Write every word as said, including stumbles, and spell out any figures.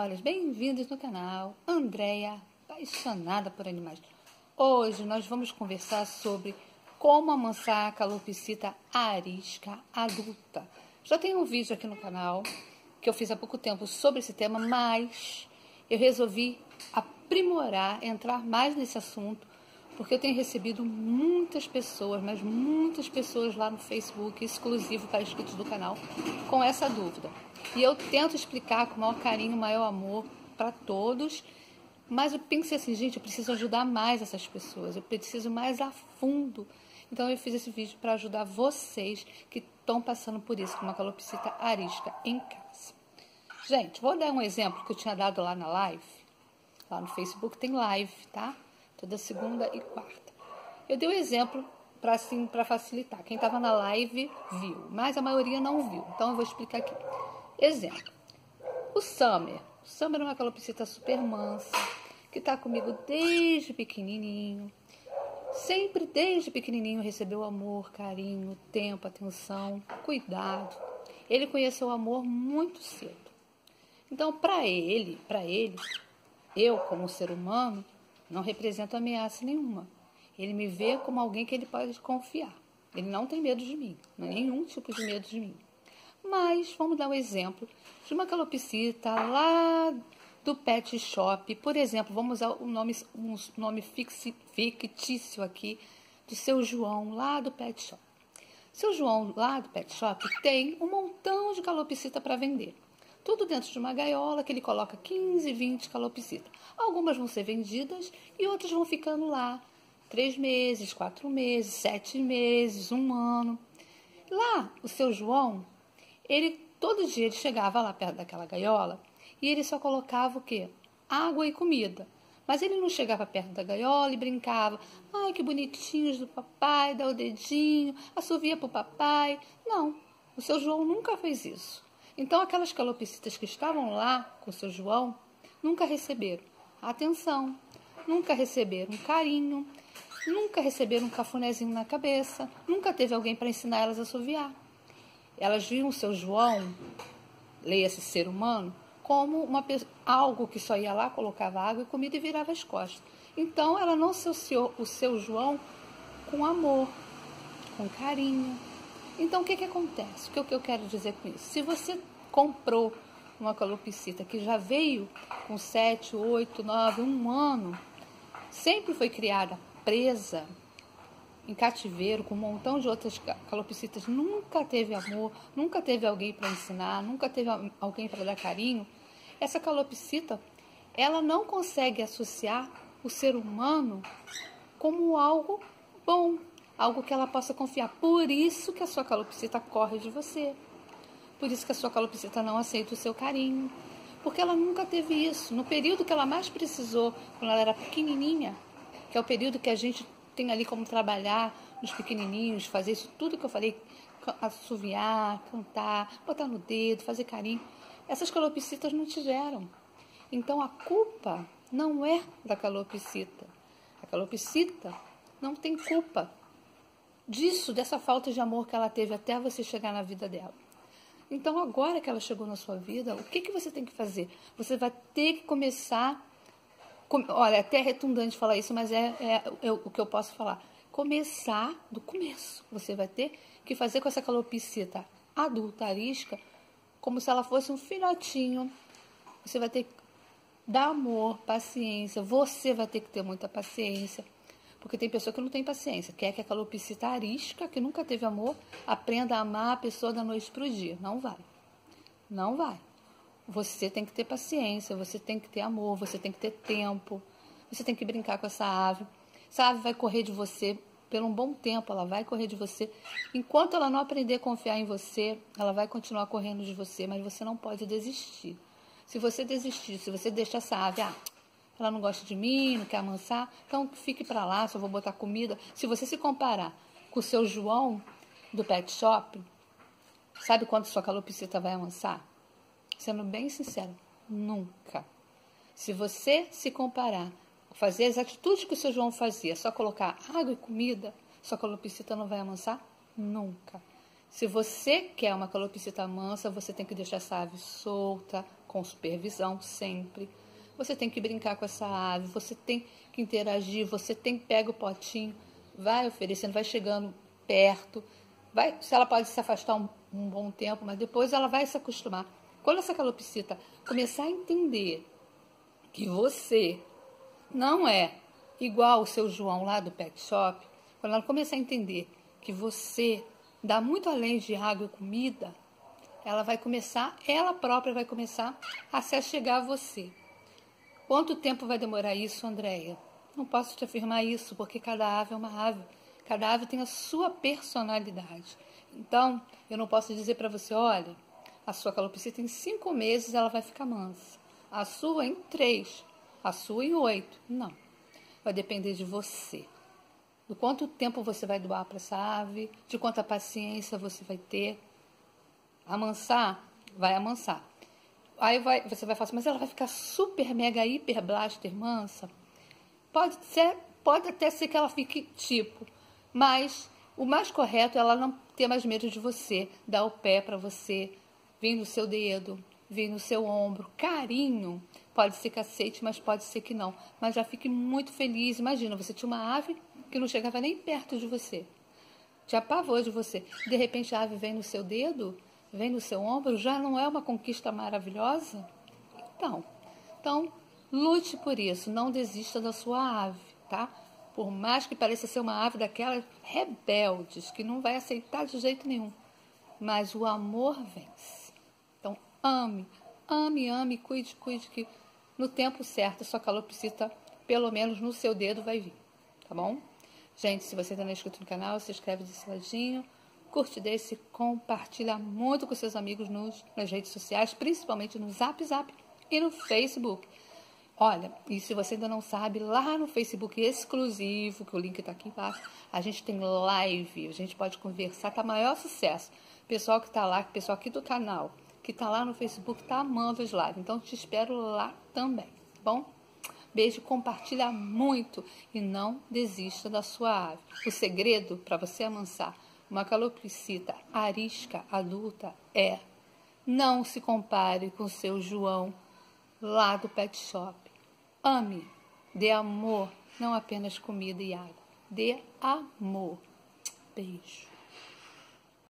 olhos, bem-vindos no canal Andréia, apaixonada por animais. Hoje nós vamos conversar sobre como amansar a calopsita arisca adulta. Já tem um vídeo aqui no canal que eu fiz há pouco tempo sobre esse tema, mas eu resolvi aprimorar, entrar mais nesse assunto, porque eu tenho recebido muitas pessoas, mas muitas pessoas lá no Facebook, exclusivo para inscritos do canal, com essa dúvida. E eu tento explicar com o maior carinho, maior amor para todos, mas eu pensei assim, gente, eu preciso ajudar mais essas pessoas, eu preciso mais a fundo. Então eu fiz esse vídeo para ajudar vocês que estão passando por isso, com uma calopsita arisca em casa. Gente, vou dar um exemplo que eu tinha dado lá na live, lá no Facebook tem live, tá? Toda segunda e quarta. Eu dei um exemplo para assim, para facilitar. Quem estava na live viu, mas a maioria não viu. Então, eu vou explicar aqui. Exemplo. O Summer. O Summer é uma calopsita super mansa, que está comigo desde pequenininho. Sempre desde pequenininho recebeu amor, carinho, tempo, atenção, cuidado. Ele conheceu o amor muito cedo. Então, para ele, para ele, eu como ser humano, não representa ameaça nenhuma. Ele me vê como alguém que ele pode confiar. Ele não tem medo de mim. Não é nenhum tipo de medo de mim. Mas vamos dar um exemplo de uma calopsita lá do pet shop. Por exemplo, vamos usar um nome, um nome fictício aqui do seu João lá do pet shop. Seu João lá do pet shop tem um montão de calopsita para vender. Tudo dentro de uma gaiola que ele coloca quinze, vinte calopsitas. Algumas vão ser vendidas e outras vão ficando lá. Três meses, quatro meses, sete meses, um ano. Lá, o seu João, ele todo dia ele chegava lá perto daquela gaiola e ele só colocava o quê? Água e comida. Mas ele não chegava perto da gaiola e brincava. Ai, que bonitinhos do papai, dá o dedinho, assovia pro papai. Não, o seu João nunca fez isso. Então, aquelas calopsitas que estavam lá com o seu João, nunca receberam atenção, nunca receberam carinho, nunca receberam um cafunézinho na cabeça, nunca teve alguém para ensinar elas a assoviar. Elas viam o seu João, leia-se ser humano, como uma, algo que só ia lá, colocava água e comida e virava as costas. Então, ela não associou o seu João com amor, com carinho. Então, o que, que acontece? O que eu quero dizer com isso? Se você comprou uma calopsita que já veio com sete, oito, nove, um ano, sempre foi criada presa, em cativeiro, com um montão de outras calopsitas, nunca teve amor, nunca teve alguém para ensinar, nunca teve alguém para dar carinho, essa calopsita, ela não consegue associar o ser humano como algo bom, algo que ela possa confiar. Por isso que a sua calopsita corre de você. Por isso que a sua calopsita não aceita o seu carinho. Porque ela nunca teve isso. No período que ela mais precisou, quando ela era pequenininha, que é o período que a gente tem ali como trabalhar nos pequenininhos, fazer isso tudo que eu falei, assoviar, cantar, botar no dedo, fazer carinho. Essas calopsitas não tiveram. Então, a culpa não é da calopsita. A calopsita não tem culpa disso, dessa falta de amor que ela teve até você chegar na vida dela. Então, agora que ela chegou na sua vida, o que, que você tem que fazer? Você vai ter que começar... Com, olha, é até redundante falar isso, mas é, é, é o que eu posso falar. Começar do começo. Você vai ter que fazer com essa calopsita adulta, arisca, como se ela fosse um filhotinho. Você vai ter que dar amor, paciência. Você vai ter que ter muita paciência. Porque tem pessoa que não tem paciência, quer que a calopsita arisca, que nunca teve amor, aprenda a amar a pessoa da noite para o dia. Não vai. Não vai. Você tem que ter paciência, você tem que ter amor, você tem que ter tempo, você tem que brincar com essa ave. Essa ave vai correr de você por um bom tempo, ela vai correr de você. Enquanto ela não aprender a confiar em você, ela vai continuar correndo de você, mas você não pode desistir. Se você desistir, se você deixar essa ave... Ah, ela não gosta de mim, não quer amansar, então fique para lá, só vou botar comida. Se você se comparar com o seu João do pet shop, sabe quanto sua calopsita vai amansar? Sendo bem sincero, nunca. Se você se comparar, fazer as atitudes que o seu João fazia, só colocar água e comida, sua calopsita não vai amansar nunca. Se você quer uma calopsita mansa, você tem que deixar essa ave solta, com supervisão sempre. Você tem que brincar com essa ave, você tem que interagir, você tem que pegar o potinho, vai oferecendo, vai chegando perto, vai, se ela pode se afastar um, um bom tempo, mas depois ela vai se acostumar. Quando essa calopsita começar a entender que você não é igual o seu João lá do pet shop, quando ela começar a entender que você dá muito além de água e comida, ela vai começar, ela própria vai começar a se achegar a você. Quanto tempo vai demorar isso, Andréia? Não posso te afirmar isso, porque cada ave é uma ave. Cada ave tem a sua personalidade. Então, eu não posso dizer para você, olha, a sua calopsita em cinco meses ela vai ficar mansa. A sua em três, a sua em oito. Não, vai depender de você. Do quanto tempo você vai doar para essa ave, de quanta paciência você vai ter. Amansar, vai amansar. Aí vai, você vai falar assim, mas ela vai ficar super, mega, hiper, blaster, mansa? Pode ser, pode até ser que ela fique tipo, mas o mais correto é ela não ter mais medo de você, dar o pé para você, vir no seu dedo, vir no seu ombro, carinho. Pode ser cacete, mas pode ser que não. Mas já fique muito feliz. Imagina, você tinha uma ave que não chegava nem perto de você, te apavou de você. De repente a ave vem no seu dedo, vem no seu ombro, já não é uma conquista maravilhosa? Então, então lute por isso, não desista da sua ave, tá? Por mais que pareça ser uma ave daquelas rebeldes, que não vai aceitar de jeito nenhum, mas o amor vence. Então, ame, ame, ame, cuide, cuide, que no tempo certo a sua calopsita, pelo menos no seu dedo, vai vir, tá bom? Gente, se você ainda não é inscrito no canal, se inscreve desse ladinho, curte desse, compartilha muito com seus amigos nos, nas redes sociais, principalmente no Zap Zap e no Facebook. Olha, e se você ainda não sabe, lá no Facebook exclusivo, que o link está aqui embaixo, a gente tem live, a gente pode conversar, tá maior sucesso. Pessoal que está lá, pessoal aqui do canal, que está lá no Facebook, está amando as lives, então te espero lá também, tá bom? Beijo, compartilha muito e não desista da sua ave. O segredo para você amansar uma calopsita arisca adulta é: não se compare com seu João lá do pet shop. Ame, dê amor, não apenas comida e água. Dê amor. Beijo.